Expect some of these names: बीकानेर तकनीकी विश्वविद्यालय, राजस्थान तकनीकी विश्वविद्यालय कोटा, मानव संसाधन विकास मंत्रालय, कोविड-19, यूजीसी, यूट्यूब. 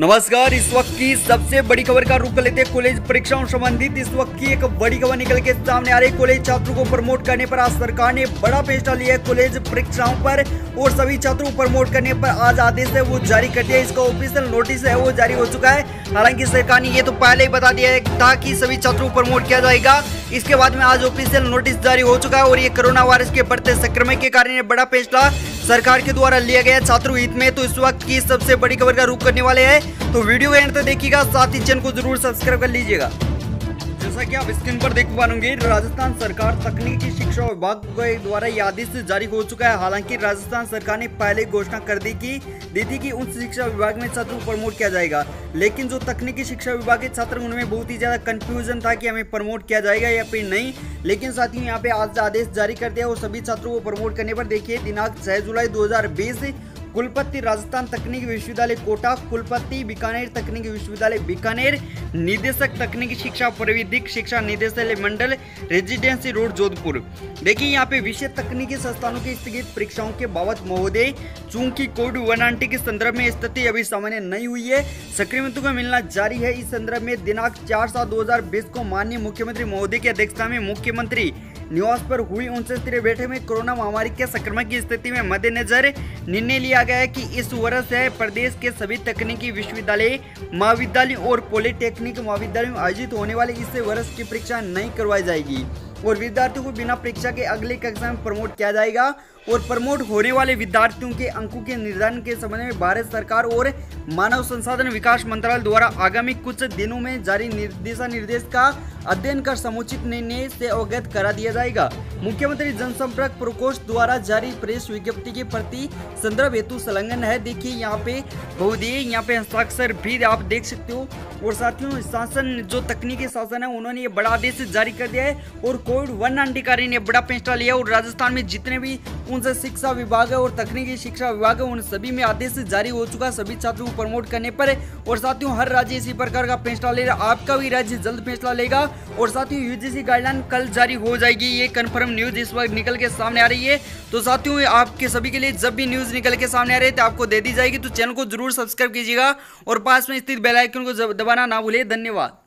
नमस्कार, इस वक्त की सबसे बड़ी खबर का रुख कर लेते हैं कॉलेज परीक्षाओं संबंधित। इस वक्त की एक बड़ी खबर निकल के सामने आ रही। कॉलेज छात्रों को प्रमोट करने पर आज सरकार ने बड़ा फैसला लिया है। कॉलेज परीक्षाओं पर और सभी छात्रों को प्रमोट करने पर आज आदेश है वो जारी कर दिया। इसका ऑफिशियल नोटिस है वो जारी हो चुका है। हालांकि सरकार ने ये तो पहले ही बता दिया था कि सभी छात्रों को प्रमोट किया जाएगा। इसके बाद में आज ऑफिशियल नोटिस जारी हो चुका है और ये कोरोना वायरस के बढ़ते संक्रमण के कारण ये बड़ा फैसला सरकार के द्वारा लिया गया छात्रों हित में। तो इस वक्त की सबसे बड़ी खबर का रुख करने वाले हैं, तो वीडियो एंड तक देखिएगा, साथ ही चैनल को जरूर सब्सक्राइब कर लीजिएगा। जैसा कि आप स्क्रीन पर देख पा होंगे, राजस्थान सरकार तकनीकी शिक्षा विभाग के द्वारा यह आदेश जारी हो चुका है। हालांकि राजस्थान सरकार ने पहले घोषणा कर दी थी कि उच्च शिक्षा विभाग में छात्रों को प्रमोट किया जाएगा, लेकिन जो तकनीकी शिक्षा विभाग के छात्र उनमें बहुत ही ज्यादा कंफ्यूजन था कि हमें प्रमोट किया जाएगा या फिर नहीं। लेकिन साथियों, यहाँ पे आज आदेश जारी कर दिया और सभी छात्रों को प्रमोट करने पर देखिए, दिनांक 6 जुलाई 2020, कुलपति राजस्थान तकनीकी विश्वविद्यालय कोटा, कुलपति बीकानेर तकनीकी विश्वविद्यालय बीकानेर, निदेशक तकनीकी शिक्षा प्रविधिक शिक्षा निदेशालय मंडल, रेजिडेंसी रोड, जोधपुर। देखिए यहाँ पे विषय तकनीकी संस्थानों की स्थगित परीक्षाओं के बाबत महोदय, चूंकि कोविड-19 के संदर्भ में स्थिति अभी सामान्य नहीं हुई है, संक्रमितों को मिलना जारी है। इस संदर्भ में दिनांक 4/7/2020 को माननीय मुख्यमंत्री महोदय की अध्यक्षता में मुख्यमंत्री निवास पर हुई 49वीं बैठक में कोरोना महामारी के संक्रमण की स्थिति में मद्देनजर निर्णय लिया गया है कि इस वर्ष से प्रदेश के सभी तकनीकी विश्वविद्यालय महाविद्यालयों और पॉलिटेक्निक महाविद्यालयों में आयोजित होने वाली इस वर्ष की परीक्षा नहीं करवाई जाएगी और विद्यार्थियों को बिना परीक्षा के अगली कक्षा में प्रमोट किया जाएगा और प्रमोट होने वाले विद्यार्थियों के अंकों के निर्धारण के संबंध में भारत सरकार और मानव संसाधन विकास मंत्रालय द्वारा आगामी कुछ दिनों में जारी दिशा निर्देश का अध्ययन कर समुचित निर्णय से अवगत करा दिया जाएगा। मुख्यमंत्री जनसंपर्क प्रकोष्ठ द्वारा जारी प्रेस विज्ञप्ति के प्रति संदर्भ हेतु संलग्न है। देखिए यहाँ पे बहुदीय यहाँ पे हस्ताक्षर भी आप देख सकते हो। और साथियों, शासन जो तकनीकी शासन है उन्होंने ये बड़ा आदेश जारी कर दिया है और कोविड-19 कार्य ने बड़ा फैसला लिया और राजस्थान में जितने भी उनसे शिक्षा विभाग है और तकनीकी शिक्षा विभाग है उन सभी में आदेश जारी हो चुका है सभी छात्रों को प्रमोट करने पर। और साथियों, हर राज्य इसी प्रकार का फैसला ले रहा, आपका भी राज्य जल्द फैसला लेगा। और साथियों, यूजीसी गाइडलाइन कल जारी हो जाएगी, ये कन्फर्म न्यूज इस वक्त निकल के सामने आ रही है। तो साथियों, आपके सभी के लिए जब भी न्यूज निकल के सामने आ रही है तो आपको दे दी जाएगी। तो चैनल को जरूर सब्सक्राइब कीजिएगा और पास में स्थित बेल आइकन को दबाना ना भूले। धन्यवाद।